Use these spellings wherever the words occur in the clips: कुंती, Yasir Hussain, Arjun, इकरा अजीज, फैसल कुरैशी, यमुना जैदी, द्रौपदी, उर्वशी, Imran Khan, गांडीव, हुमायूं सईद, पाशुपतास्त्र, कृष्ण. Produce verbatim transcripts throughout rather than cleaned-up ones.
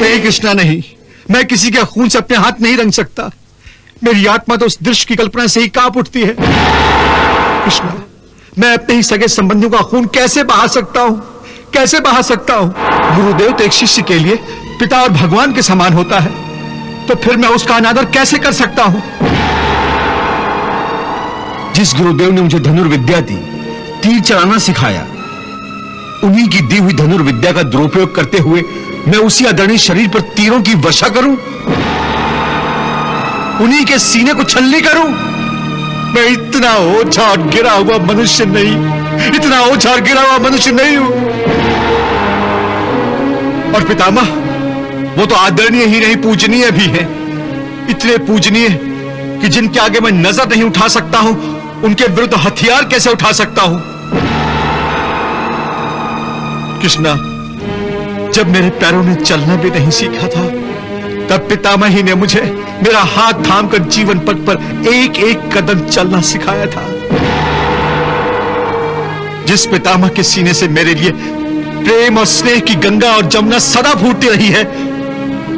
नहीं कृष्णा नहीं, मैं किसी के खून से अपने हाथ नहीं रंग सकता। मेरी आत्मा तो उस दृश्य की कल्पना से ही कांप उठती है। कृष्णा, मैं अपने ही सगे संबंधियों का खून कैसे बहा सकता हूँ, कैसे बहा सकता हूँ? गुरुदेव तो एक शिष्य के लिए पिता और भगवान के समान होता है, तो फिर मैं उसका अनादर कैसे कर सकता हूँ? जिस गुरुदेव ने मुझे धनुर्विद्या दी, तीर चलाना सिखाया, उन्हीं की दी हुई धनुर्विद्या का दुरुपयोग करते हुए मैं उसी आदरणीय शरीर पर तीरों की वर्षा करूं, उन्हीं के सीने को छलनी करूं? मैं इतना ओछा गिरा हुआ मनुष्य नहीं, इतना ओछा गिरा हुआ मनुष्य नहीं हूं। और पितामह, वो तो आदरणीय ही नहीं पूजनीय भी है, इतने पूजनीय कि जिनके आगे मैं नजर नहीं उठा सकता हूं, उनके विरुद्ध हथियार कैसे उठा सकता हूं? कृष्णा, जब मेरे पैरों ने चलना भी नहीं सीखा था, तब पितामही ने मुझे मेरा हाथ थामकर जीवन पथ पर एक एक कदम चलना सिखाया था। जिस पितामह के सीने से मेरे लिए प्रेम और स्नेह की गंगा और जमुना सदा फूटती रही है,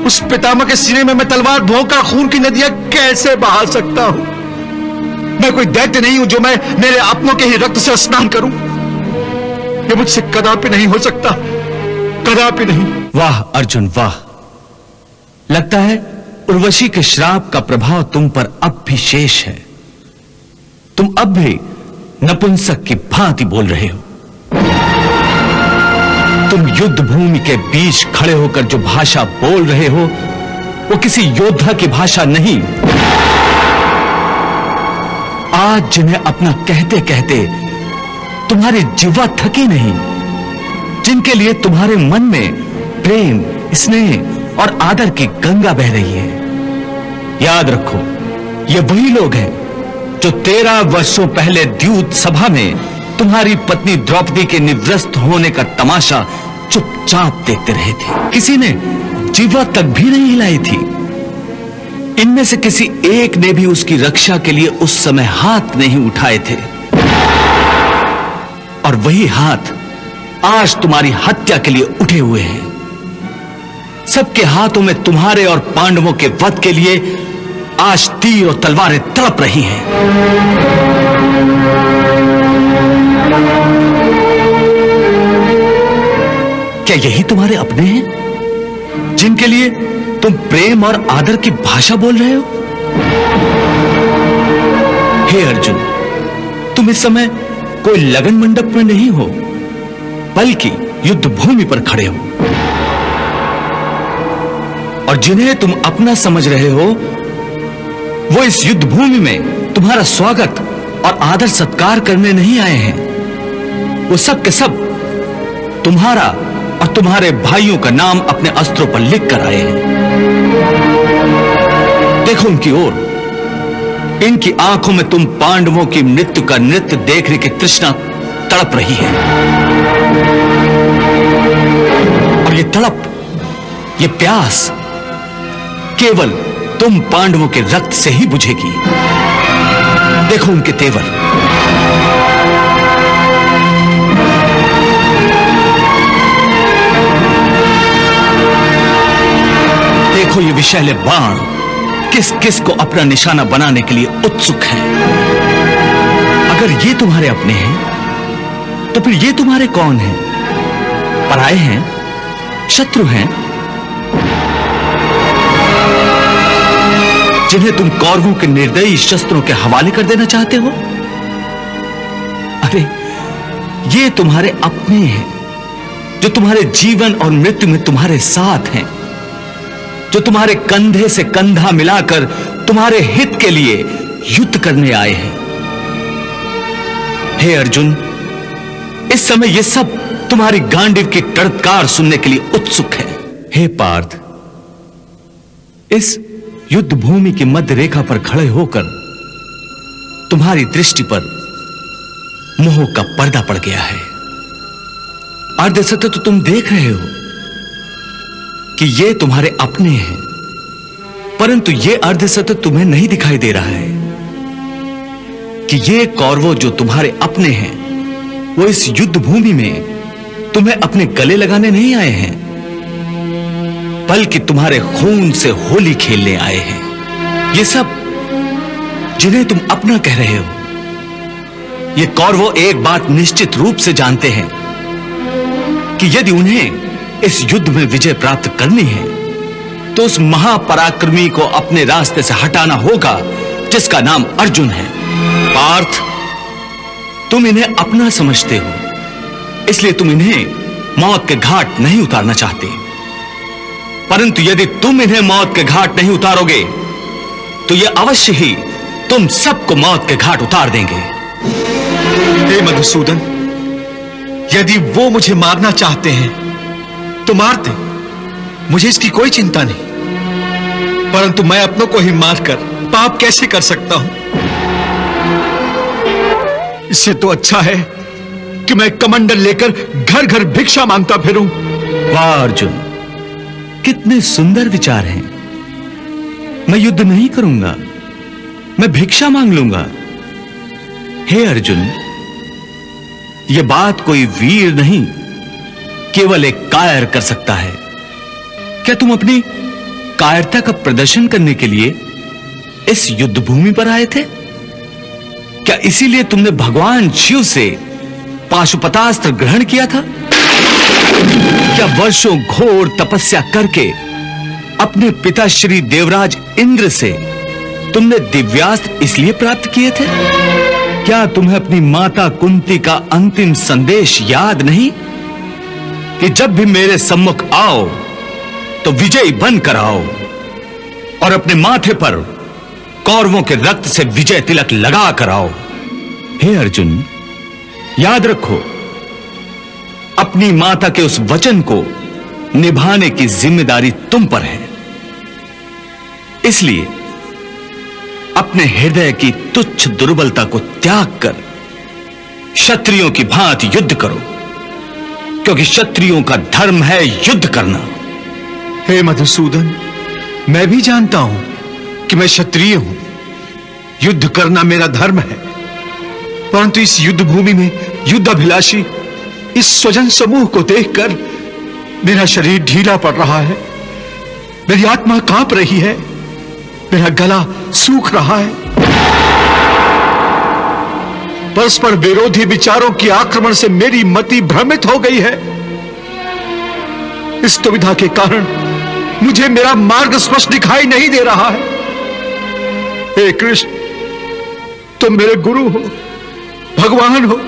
उस पितामह के सीने में मैं तलवार भोंका खून की नदियां कैसे बहा सकता हूं? मैं कोई दैत्य नहीं हूं जो मैं मेरे अपनों के ही रक्त से स्नान करूं। यह मुझसे कदापि नहीं हो सकता, कदापि नहीं। वाह अर्जुन वाह, लगता है उर्वशी के श्राप का प्रभाव तुम पर अब भी शेष है। तुम अब भी नपुंसक की भांति बोल रहे हो। तुम युद्ध भूमि के बीच खड़े होकर जो भाषा बोल रहे हो, वो किसी योद्धा की भाषा नहीं। आज जिन्हें अपना कहते कहते तुम्हारी जिह्वा थकी नहीं, जिनके लिए तुम्हारे मन में प्रेम, स्नेह और आदर की गंगा बह रही है, याद रखो ये वही लोग हैं जो तेरह वर्षों पहले द्यूत सभा में तुम्हारी पत्नी द्रौपदी के निवृत्त होने का तमाशा चुपचाप देखते रहे थे। किसी ने जीवा तक भी नहीं हिलाई थी। इनमें से किसी एक ने भी उसकी रक्षा के लिए उस समय हाथ नहीं उठाए थे, और वही हाथ आज तुम्हारी हत्या के लिए उठे हुए हैं। सबके हाथों में तुम्हारे और पांडवों के वध के लिए आज तीर और तलवारें तड़प रही हैं। क्या यही तुम्हारे अपने हैं जिनके लिए तुम प्रेम और आदर की भाषा बोल रहे हो? हे अर्जुन, तुम इस समय कोई लगन मंडप में नहीं हो, बल्कि युद्ध भूमि पर खड़े हो। और जिन्हें तुम अपना समझ रहे हो, वो इस युद्ध भूमि में तुम्हारा स्वागत और आदर सत्कार करने नहीं आए हैं। वो सब के सब तुम्हारा और तुम्हारे भाइयों का नाम अपने अस्त्रों पर लिख कर आए हैं। देखो उनकी ओर, इनकी आंखों में तुम पांडवों की मृत्यु का नृत्य देखने की तृष्णा तड़प रही है, और ये तड़प, ये प्यास केवल तुम पांडवों के रक्त से ही बुझेगी। देखो उनके तेवर, देखो ये विषैले बाण किस किस को अपना निशाना बनाने के लिए उत्सुक है। अगर ये तुम्हारे अपने हैं, तो फिर ये तुम्हारे कौन हैं? पराए हैं, शत्रु हैं, जिन्हें तुम कौरवों के निर्दयी शस्त्रों के हवाले कर देना चाहते हो? अरे ये तुम्हारे अपने हैं, जो तुम्हारे जीवन और मृत्यु में तुम्हारे साथ हैं, जो तुम्हारे कंधे से कंधा मिलाकर तुम्हारे हित के लिए युद्ध करने आए हैं। हे अर्जुन, इस समय ये सब तुम्हारी गांडीव की टड़कार सुनने के लिए उत्सुक है। हे पार्थ, इस युद्ध भूमि की मध्य रेखा पर खड़े होकर तुम्हारी दृष्टि पर मोह का पर्दा पड़ गया है। अर्धसत्य तो तुम देख रहे हो कि ये तुम्हारे अपने हैं, परंतु ये अर्धसत्य तुम्हें नहीं दिखाई दे रहा है कि ये कौरवों जो तुम्हारे अपने हैं, वो इस युद्ध भूमि में तुम्हें अपने गले लगाने नहीं आए हैं। बल्कि तुम्हारे खून से होली खेलने आए हैं। ये सब जिन्हें तुम अपना कह रहे हो, ये कौरवों एक बात निश्चित रूप से जानते हैं कि यदि उन्हें इस युद्ध में विजय प्राप्त करनी है तो उस महापराक्रमी को अपने रास्ते से हटाना होगा जिसका नाम अर्जुन है। पार्थ, तुम इन्हें अपना समझते हो, इसलिए तुम इन्हें मौत के घाट नहीं उतारना चाहते। परंतु यदि तुम इन्हें मौत के घाट नहीं उतारोगे तो ये अवश्य ही तुम सबको मौत के घाट उतार देंगे। हे मधुसूदन, यदि वो मुझे मारना चाहते हैं तो मारते, मुझे इसकी कोई चिंता नहीं, परंतु मैं अपनों को ही मारकर पाप कैसे कर सकता हूं? इससे तो अच्छा है कि मैं कमंडल लेकर घर घर भिक्षा मांगता फिरूं। वाह अर्जुन, कितने सुंदर विचार हैं। मैं युद्ध नहीं करूंगा, मैं भिक्षा मांग लूंगा। हे अर्जुन, यह बात कोई वीर नहीं, केवल एक कायर कर सकता है। क्या तुम अपनी कायरता का प्रदर्शन करने के लिए इस युद्ध भूमि पर आए थे? क्या इसीलिए तुमने भगवान शिव से पाशुपतास्त्र ग्रहण किया था? क्या वर्षों घोर तपस्या करके अपने पिता श्री देवराज इंद्र से तुमने दिव्यास्त्र इसलिए प्राप्त किए थे? क्या तुम्हें अपनी माता कुंती का अंतिम संदेश याद नहीं कि जब भी मेरे सम्मुख आओ तो विजयी बनकर आओ और अपने माथे पर कौरवों के रक्त से विजय तिलक लगा कर आओ। हे अर्जुन, याद रखो, अपनी माता के उस वचन को निभाने की जिम्मेदारी तुम पर है। इसलिए अपने हृदय की तुच्छ दुर्बलता को त्याग कर क्षत्रियों की भांति युद्ध करो, क्योंकि क्षत्रियों का धर्म है युद्ध करना। हे मधुसूदन, मैं भी जानता हूं कि मैं क्षत्रिय हूं, युद्ध करना मेरा धर्म है, परंतु इस युद्ध भूमि में युद्धाभिलाषी इस स्वजन समूह को देखकर मेरा शरीर ढीला पड़ रहा है, मेरी आत्मा कांप रही है, मेरा गला सूख रहा है। परस्पर विरोधी विचारों के आक्रमण से मेरी मति भ्रमित हो गई है। इस दुविधा के कारण मुझे मेरा मार्ग स्पष्ट दिखाई नहीं दे रहा है। हे कृष्ण, तुम मेरे गुरु हो, भगवान हो,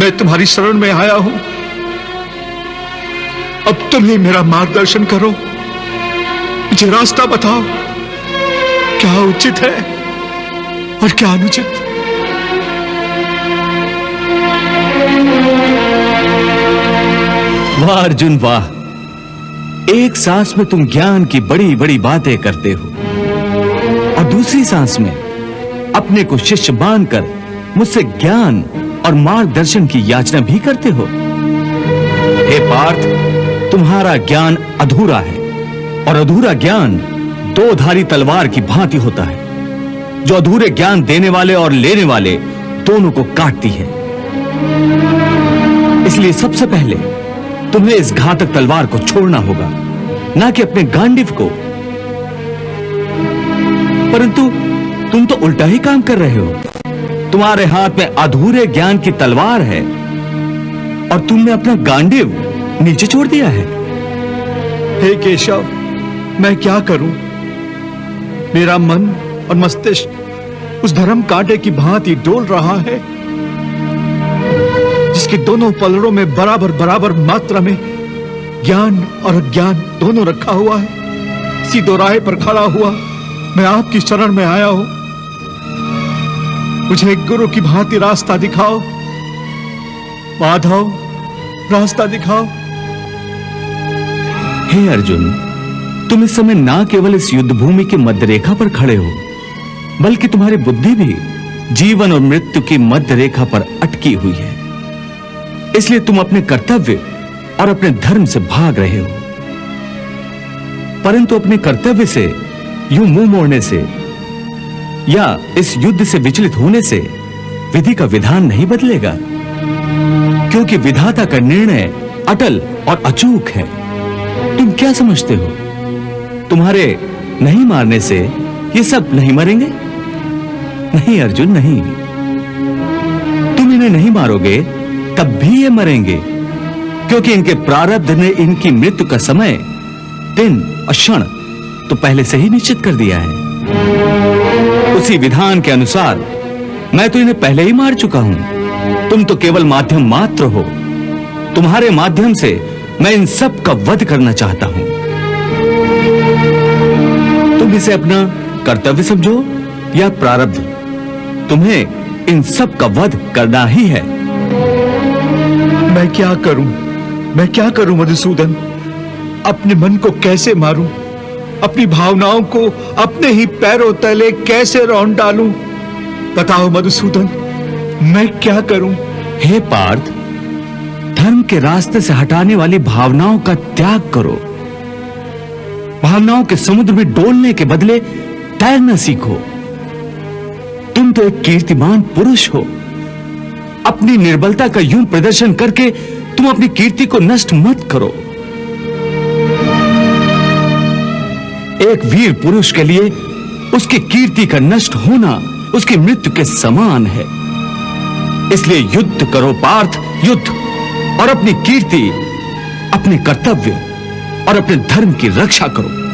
मैं तुम्हारी शरण में आया हूं। अब तुम ही मेरा मार्गदर्शन करो, मुझे रास्ता बताओ, क्या उचित है और क्या अनुचित। वाह अर्जुन वाह, एक सांस में तुम ज्ञान की बड़ी बड़ी बातें करते हो और दूसरी सांस में अपने को शिष्य मानकर मुझसे ज्ञान और मार्गदर्शन की याचना भी करते हो। हे पार्थ, तुम्हारा ज्ञान अधूरा है और अधूरा ज्ञान दो धारी तलवार की भांति होता है जो अधूरे ज्ञान देने वाले और लेने वाले दोनों को काटती है। इसलिए सबसे पहले तुम्हें इस घातक तलवार को छोड़ना होगा, ना कि अपने गांडीव को। परंतु तुम तो उल्टा ही काम कर रहे हो। तुम्हारे हाथ में अधूरे ज्ञान की तलवार है और तुमने अपना गांडीव नीचे छोड़ दिया है। हे केशव, मैं क्या करूं? मेरा मन और मस्तिष्क उस धर्म कांटे की भांति डोल रहा है जिसके दोनों पलड़ों में बराबर बराबर मात्रा में ज्ञान और अज्ञान दोनों रखा हुआ है। सीधो राह पर खड़ा हुआ मैं आपकी शरण में आया हूं, मुझे गुरु की भांति रास्ता दिखाओ। माधव, रास्ता दिखाओ। हे अर्जुन, तुम इस समय ना केवल इस युद्ध भूमि के मध्यरेखा पर खड़े हो, बल्कि तुम्हारी बुद्धि भी जीवन और मृत्यु की मध्यरेखा पर अटकी हुई है। इसलिए तुम अपने कर्तव्य और अपने धर्म से भाग रहे हो, परंतु अपने कर्तव्य से यूं मुंह मोड़ने से या इस युद्ध से विचलित होने से विधि का विधान नहीं बदलेगा, क्योंकि विधाता का निर्णय अटल और अचूक है। तुम क्या समझते हो? तुम्हारे नहीं मारने से ये सब नहीं मरेंगे? नहीं अर्जुन, नहीं। तुम इन्हें नहीं मारोगे तब भी ये मरेंगे, क्योंकि इनके प्रारब्ध ने इनकी मृत्यु का समय, दिन और क्षण तो पहले से ही निश्चित कर दिया है। उसी विधान के अनुसार मैं तो इन्हें पहले ही मार चुका हूं। तुम तो केवल माध्यम मात्र हो। तुम्हारे माध्यम से मैं इन सब का वध करना चाहता हूं। तुम इसे अपना कर्तव्य समझो या प्रारब्ध, तुम्हें इन सब का वध करना ही है। मैं क्या करूं? मैं क्या करूं मधुसूदन? अपने मन को कैसे मारूं? अपनी भावनाओं को अपने ही पैरों तले कैसे रौंद डालूं? बताओ मधुसूदन, मैं क्या करूं? हे पार्थ, धर्म के रास्ते से हटाने वाली भावनाओं का त्याग करो। भावनाओं के समुद्र में डोलने के बदले तैरना सीखो। तुम तो एक कीर्तिमान पुरुष हो। अपनी निर्बलता का यूं प्रदर्शन करके तुम अपनी कीर्ति को नष्ट मत करो। एक वीर पुरुष के लिए उसकी कीर्ति का नष्ट होना उसकी मृत्यु के समान है। इसलिए युद्ध करो पार्थ, युद्ध, और अपनी कीर्ति, अपने कर्तव्य और अपने धर्म की रक्षा करो।